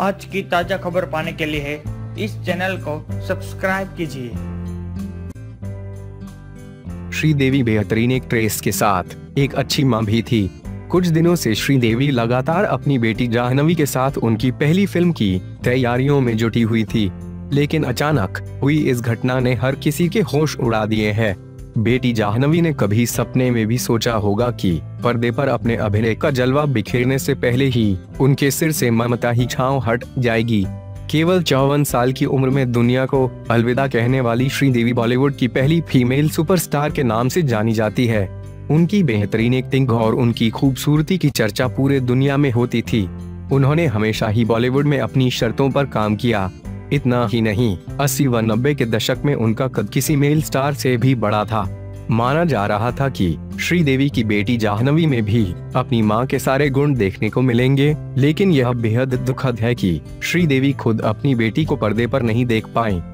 आज की ताजा खबर पाने के लिए इस चैनल को सब्सक्राइब कीजिए। श्रीदेवी बेहतरीन एक्ट्रेस के साथ एक अच्छी मां भी थी। कुछ दिनों से श्रीदेवी लगातार अपनी बेटी जाह्नवी के साथ उनकी पहली फिल्म की तैयारियों में जुटी हुई थी, लेकिन अचानक हुई इस घटना ने हर किसी के होश उड़ा दिए हैं। बेटी जाह्नवी ने कभी सपने में भी सोचा होगा कि पर्दे पर अपने अभिनय का जलवा बिखेरने से पहले ही उनके सिर से ममता ही छांव हट जाएगी। केवल 54 साल की उम्र में दुनिया को अलविदा कहने वाली श्रीदेवी बॉलीवुड की पहली फीमेल सुपरस्टार के नाम से जानी जाती है। उनकी बेहतरीन एक्टिंग और उनकी खूबसूरती की चर्चा पूरे दुनिया में होती थी। उन्होंने हमेशा ही बॉलीवुड में अपनी शर्तों पर काम किया। इतना ही नहीं, 80 व 90 के दशक में उनका कद किसी मेल स्टार से भी बड़ा था। माना जा रहा था कि श्रीदेवी की बेटी जाह्नवी में भी अपनी मां के सारे गुण देखने को मिलेंगे, लेकिन यह बेहद दुखद है कि श्रीदेवी खुद अपनी बेटी को पर्दे पर नहीं देख पाईं।